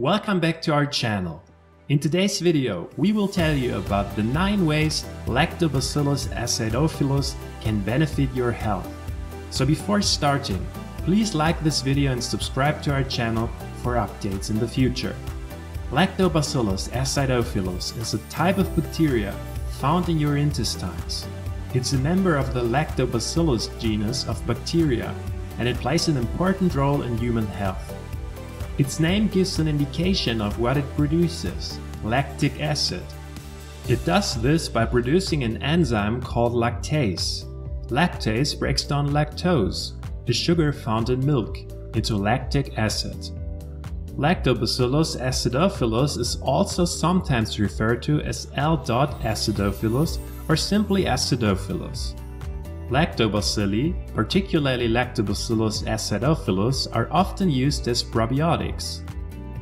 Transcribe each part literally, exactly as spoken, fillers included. Welcome back to our channel. In today's video, we will tell you about the nine ways Lactobacillus acidophilus can benefit your health. So before starting, please like this video and subscribe to our channel for updates in the future. Lactobacillus acidophilus is a type of bacteria found in your intestines. It's a member of the Lactobacillus genus of bacteria, and it plays an important role in human health. Its name gives an indication of what it produces, lactic acid. It does this by producing an enzyme called lactase. Lactase breaks down lactose, a sugar found in milk, into lactic acid. Lactobacillus acidophilus is also sometimes referred to as L. acidophilus or simply acidophilus. Lactobacilli, particularly Lactobacillus acidophilus, are often used as probiotics.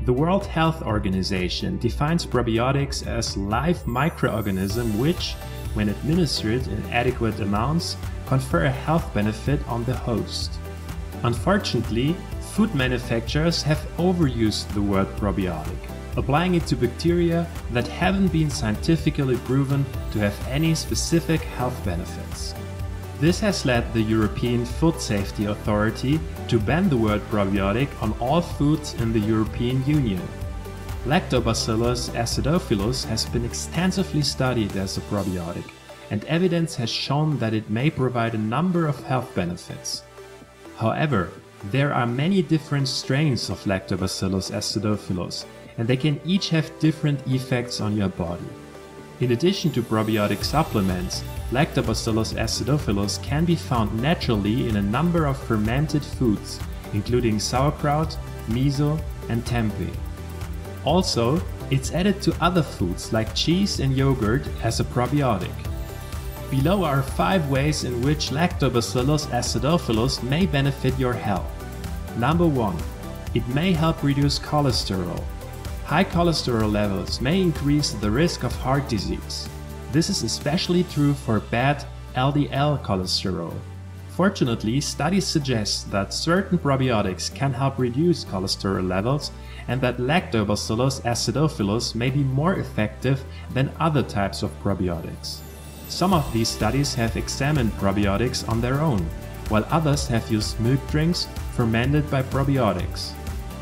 The World Health Organization defines probiotics as live microorganisms which, when administered in adequate amounts, confer a health benefit on the host. Unfortunately, food manufacturers have overused the word probiotic, applying it to bacteria that haven't been scientifically proven to have any specific health benefits. This has led the European Food Safety Authority to ban the word probiotic on all foods in the European Union. Lactobacillus acidophilus has been extensively studied as a probiotic, and evidence has shown that it may provide a number of health benefits. However, there are many different strains of Lactobacillus acidophilus, and they can each have different effects on your body. In addition to probiotic supplements, Lactobacillus acidophilus can be found naturally in a number of fermented foods, including sauerkraut, miso, and tempeh. Also, it's added to other foods like cheese and yogurt as a probiotic. Below are five ways in which Lactobacillus acidophilus may benefit your health. Number one, it may help reduce cholesterol. High cholesterol levels may increase the risk of heart disease. This is especially true for bad L D L cholesterol. Fortunately, studies suggest that certain probiotics can help reduce cholesterol levels and that Lactobacillus acidophilus may be more effective than other types of probiotics. Some of these studies have examined probiotics on their own, while others have used milk drinks fermented by probiotics.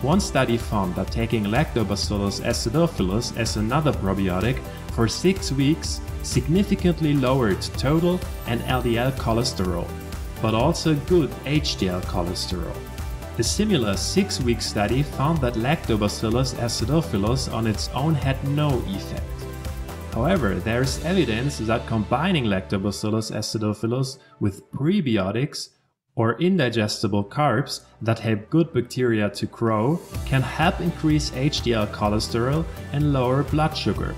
One study found that taking Lactobacillus acidophilus as another probiotic for six weeks significantly lowered total and L D L cholesterol, but also good H D L cholesterol. A similar six-week study found that Lactobacillus acidophilus on its own had no effect. However, there is evidence that combining Lactobacillus acidophilus with prebiotics or indigestible carbs that help good bacteria to grow can help increase H D L cholesterol and lower blood sugar.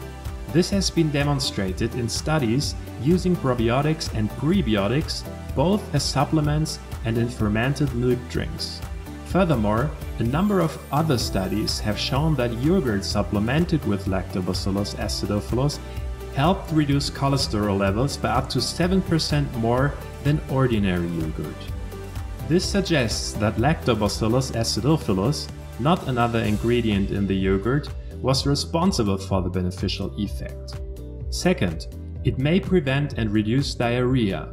This has been demonstrated in studies using probiotics and prebiotics, both as supplements and in fermented milk drinks. Furthermore, a number of other studies have shown that yogurt supplemented with Lactobacillus acidophilus helped reduce cholesterol levels by up to seven percent more than ordinary yogurt. This suggests that Lactobacillus acidophilus, not another ingredient in the yogurt, was responsible for the beneficial effect. Second, it may prevent and reduce diarrhea.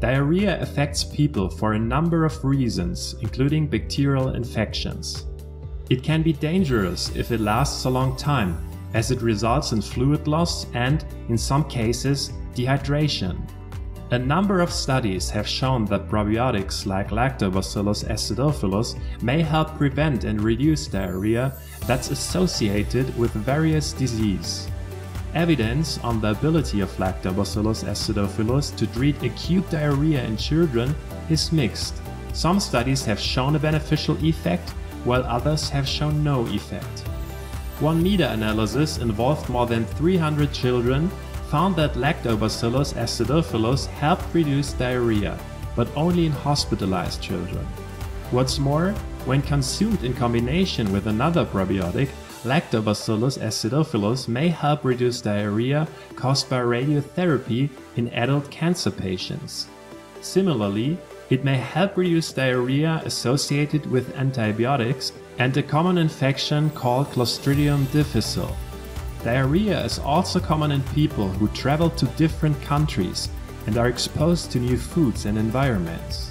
Diarrhea affects people for a number of reasons, including bacterial infections. It can be dangerous if it lasts a long time, as it results in fluid loss and, in some cases, dehydration. A number of studies have shown that probiotics like Lactobacillus acidophilus may help prevent and reduce diarrhea that's associated with various diseases. Evidence on the ability of Lactobacillus acidophilus to treat acute diarrhea in children is mixed. Some studies have shown a beneficial effect, while others have shown no effect. One meta-analysis involved more than three hundred children found that Lactobacillus acidophilus helped reduce diarrhea, but only in hospitalized children. What's more, when consumed in combination with another probiotic, Lactobacillus acidophilus may help reduce diarrhea caused by radiotherapy in adult cancer patients. Similarly, it may help reduce diarrhea associated with antibiotics and a common infection called Clostridium difficile. Diarrhea is also common in people who travel to different countries and are exposed to new foods and environments.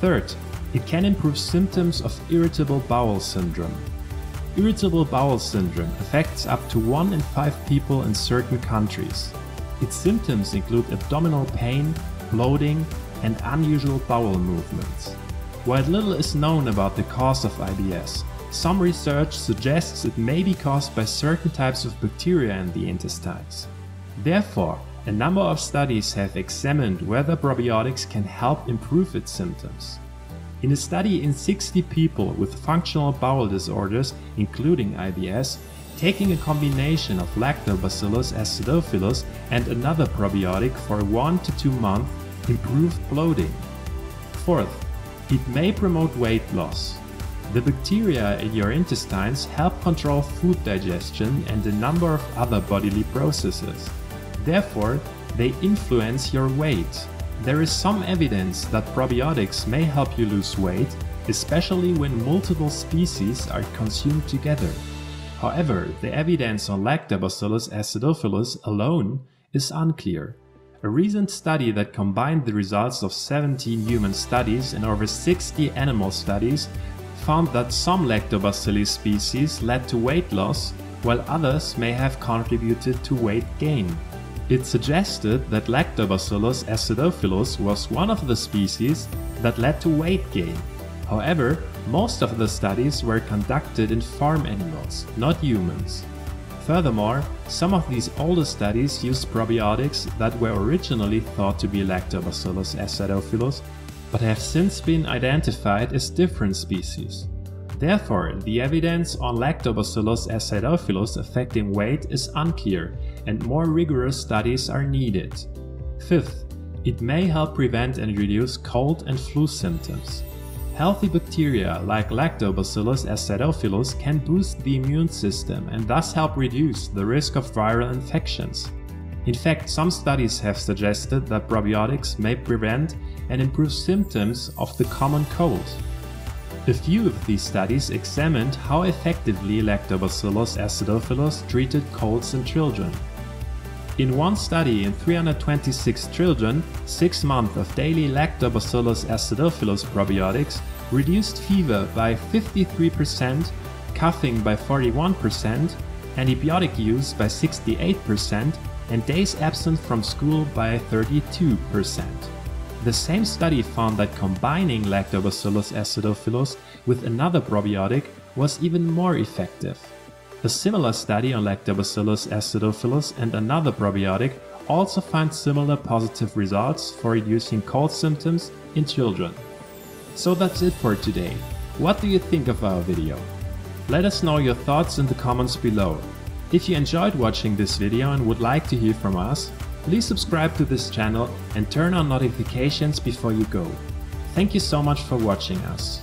Third, it can improve symptoms of irritable bowel syndrome. Irritable bowel syndrome affects up to one in five people in certain countries. Its symptoms include abdominal pain, bloating, and unusual bowel movements. While little is known about the cause of I B S, some research suggests it may be caused by certain types of bacteria in the intestines. Therefore, a number of studies have examined whether probiotics can help improve its symptoms. In a study in sixty people with functional bowel disorders, including I B S, taking a combination of Lactobacillus acidophilus and another probiotic for one to two months improved bloating. Fourth, it may promote weight loss. The bacteria in your intestines help control food digestion and a number of other bodily processes. Therefore, they influence your weight. There is some evidence that probiotics may help you lose weight, especially when multiple species are consumed together. However, the evidence on Lactobacillus acidophilus alone is unclear. A recent study that combined the results of seventeen human studies and over sixty animal studies found that some Lactobacillus species led to weight loss, while others may have contributed to weight gain. It suggested that Lactobacillus acidophilus was one of the species that led to weight gain. However, most of the studies were conducted in farm animals, not humans. Furthermore, some of these older studies used probiotics that were originally thought to be Lactobacillus acidophilus, but have since been identified as different species. Therefore, the evidence on Lactobacillus acidophilus affecting weight is unclear, and more rigorous studies are needed. Fifth, it may help prevent and reduce cold and flu symptoms. Healthy bacteria like Lactobacillus acidophilus can boost the immune system and thus help reduce the risk of viral infections. In fact, some studies have suggested that probiotics may prevent and improve symptoms of the common cold. A few of these studies examined how effectively Lactobacillus acidophilus treated colds in children. In one study in three hundred twenty-six children, six months of daily Lactobacillus acidophilus probiotics reduced fever by fifty-three percent, coughing by forty-one percent, antibiotic use by sixty-eight percent, and days absent from school by thirty-two percent. The same study found that combining Lactobacillus acidophilus with another probiotic was even more effective. A similar study on Lactobacillus acidophilus and another probiotic also found similar positive results for reducing cold symptoms in children. So that's it for today. What do you think of our video? Let us know your thoughts in the comments below. If you enjoyed watching this video and would like to hear from us, please subscribe to this channel and turn on notifications before you go. Thank you so much for watching us.